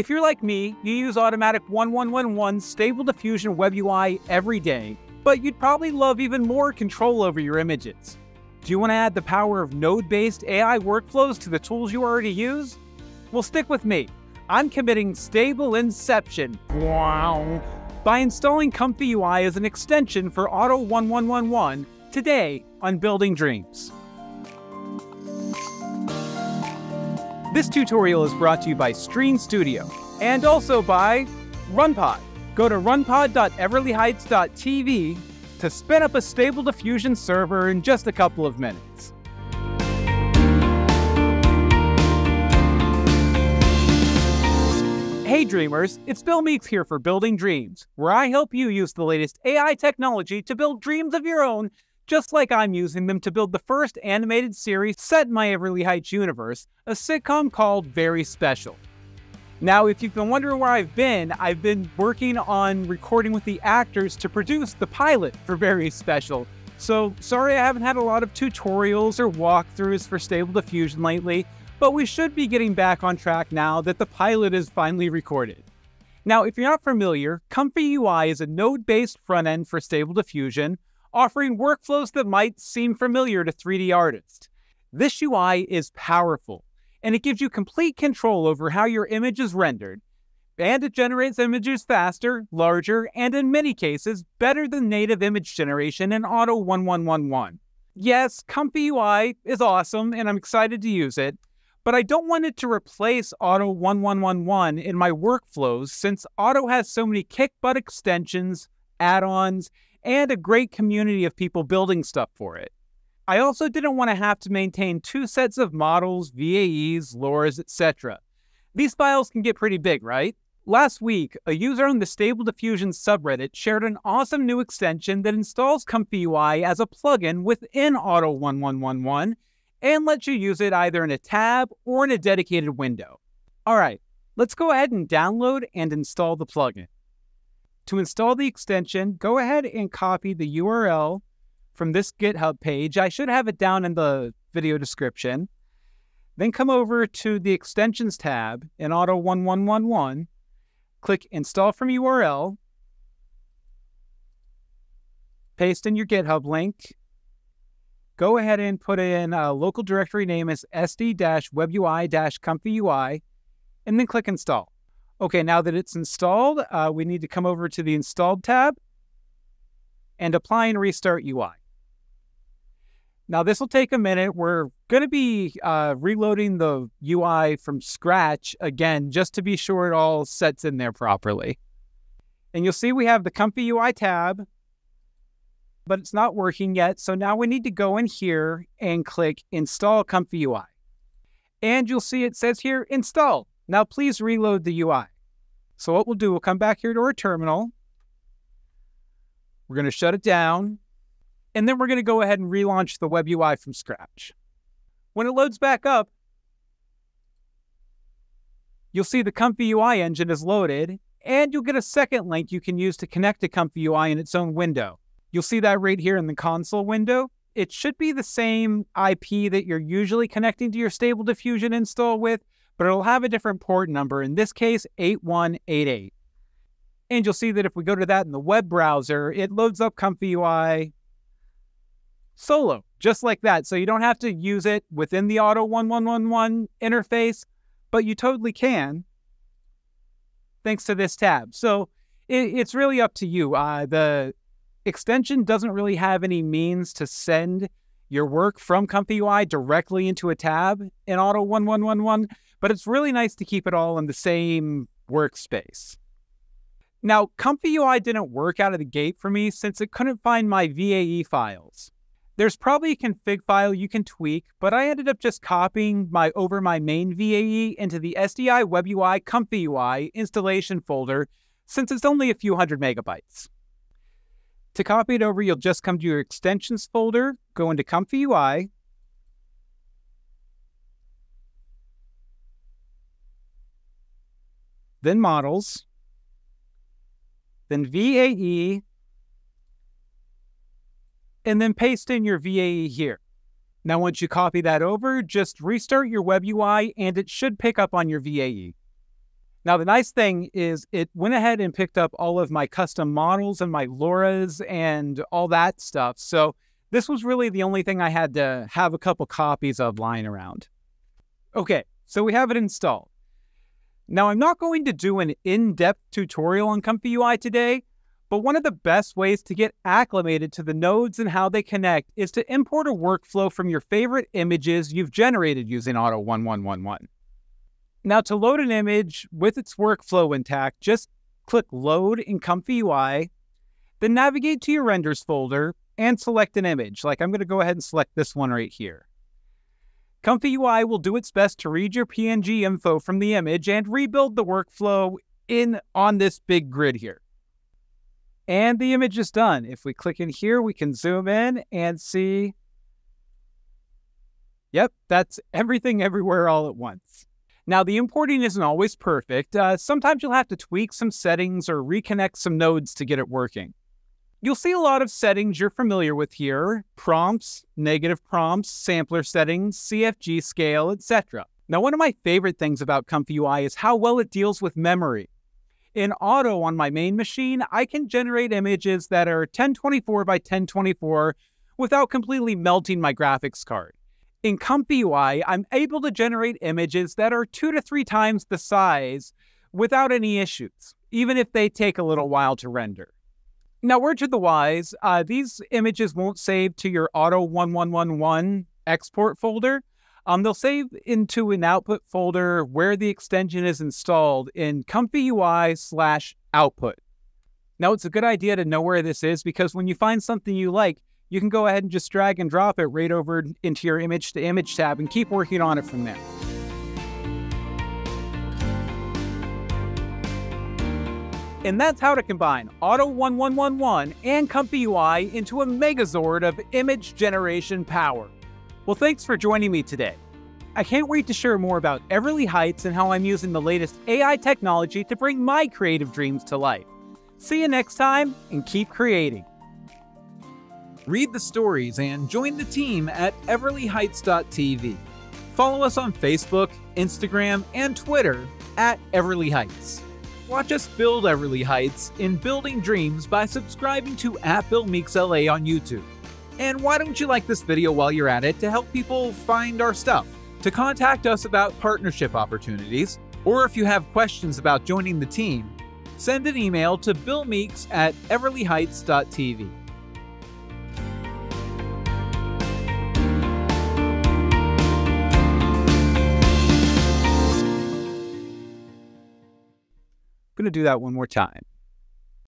If you're like me, you use AUTOMATIC1111 Stable Diffusion Web UI every day, but you'd probably love even more control over your images. Do you want to add the power of node-based AI workflows to the tools you already use? Well, stick with me. I'm committing Stable Inception. Wow. By installing ComfyUI as an extension for AUTO1111 today on Building Dreams. This tutorial is brought to you by Streann Studio and also by RunPod. Go to runpod.everlyheights.tv to spin up a Stable Diffusion server in just a couple of minutes. Hey Dreamers, it's Bill Meeks here for Building Dreams, where I help you use the latest AI technology to build dreams of your own, just like I'm using them to build the first animated series set in my Everly Heights universe, a sitcom called Very Special. Now, if you've been wondering where I've been working on recording with the actors to produce the pilot for Very Special. So sorry I haven't had a lot of tutorials or walkthroughs for Stable Diffusion lately, but we should be getting back on track now that the pilot is finally recorded. Now, if you're not familiar, ComfyUI is a node-based front end for Stable Diffusion, offering workflows that might seem familiar to 3D artists. This UI is powerful, and it gives you complete control over how your image is rendered, and it generates images faster, larger, and in many cases, better than native image generation in AUTO1111. Yes, ComfyUI is awesome, and I'm excited to use it, but I don't want it to replace AUTO1111 in my workflows since Auto has so many kick-butt extensions, add-ons, and a great community of people building stuff for it. I also didn't want to have to maintain two sets of models, VAEs, LoRAs, etc. These files can get pretty big, right? Last week, a user on the Stable Diffusion subreddit shared an awesome new extension that installs ComfyUI as a plugin within AUTO1111 and lets you use it either in a tab or in a dedicated window. All right, let's go ahead and download and install the plugin. To install the extension, go ahead and copy the URL from this GitHub page. I should have it down in the video description. Then come over to the Extensions tab in AUTO1111, click Install from URL, paste in your GitHub link, go ahead and put in a local directory name as sd-webui-comfyui, and then click Install. Okay, now that it's installed, we need to come over to the Installed tab and apply and restart UI. Now this will take a minute. We're going to be reloading the UI from scratch again, just to be sure it all sets in there properly. And you'll see we have the ComfyUI tab, but it's not working yet. So now we need to go in here and click Install ComfyUI. And you'll see it says here, Install. Now please reload the UI. So what we'll do, we'll come back here to our terminal. We're going to shut it down. And then we're going to go ahead and relaunch the web UI from scratch. When it loads back up, you'll see the ComfyUI engine is loaded. And you'll get a second link you can use to connect to ComfyUI in its own window. You'll see that right here in the console window. It should be the same IP that you're usually connecting to your Stable Diffusion install with, but it'll have a different port number, in this case, 8188. And you'll see that if we go to that in the web browser, it loads up ComfyUI solo, just like that. So you don't have to use it within the AUTO1111 interface, but you totally can, thanks to this tab. So it's really up to you. The extension doesn't really have any means to send your work from ComfyUI directly into a tab in AUTO1111, but it's really nice to keep it all in the same workspace. Now, ComfyUI didn't work out of the gate for me since it couldn't find my VAE files. There's probably a config file you can tweak, but I ended up just copying my main VAE into the sd-webui-comfyui installation folder since it's only a few hundred megabytes. To copy it over, you'll just come to your extensions folder, go into ComfyUI, then models, then VAE, and then paste in your VAE here. Now, once you copy that over, just restart your web UI and it should pick up on your VAE. Now, the nice thing is it went ahead and picked up all of my custom models and my LoRAs and all that stuff. So this was really the only thing I had to have a couple copies of lying around. Okay, so we have it installed. Now, I'm not going to do an in-depth tutorial on ComfyUI today, but one of the best ways to get acclimated to the nodes and how they connect is to import a workflow from your favorite images you've generated using AUTO1111. Now, to load an image with its workflow intact, just click Load in ComfyUI, then navigate to your Renders folder and select an image. Like, I'm going to go ahead and select this one right here. ComfyUI will do its best to read your PNG info from the image and rebuild the workflow on this big grid here. And the image is done. If we click in here, we can zoom in and see, yep, that's everything everywhere all at once. Now, the importing isn't always perfect. Sometimes you'll have to tweak some settings or reconnect some nodes to get it working. You'll see a lot of settings you're familiar with here: prompts, negative prompts, sampler settings, CFG scale, etc. Now, one of my favorite things about ComfyUI is how well it deals with memory. In Auto on my main machine, I can generate images that are 1024 by 1024 without completely melting my graphics card. In ComfyUI, I'm able to generate images that are 2 to 3 times the size without any issues, even if they take a little while to render. Now, word to the wise, these images won't save to your AUTO1111 export folder. They'll save into an output folder where the extension is installed in ComfyUI/output. Now, it's a good idea to know where this is, because when you find something you like, you can go ahead and just drag and drop it right over into your Image to Image tab and keep working on it from there. And that's how to combine AUTO1111 and ComfyUI into a megazord of image generation power. Well, thanks for joining me today. I can't wait to share more about Everly Heights and how I'm using the latest AI technology to bring my creative dreams to life. See you next time, and keep creating. Read the stories and join the team at everlyheights.tv. Follow us on Facebook, Instagram, and Twitter at Everly Heights. Watch us build Everly Heights in Building Dreams by subscribing to @BillMeeksLA on YouTube. And why don't you like this video while you're at it to help people find our stuff? To contact us about partnership opportunities, or if you have questions about joining the team, send an email to BillMeeks@everlyheights.tv. Going to do that one more time.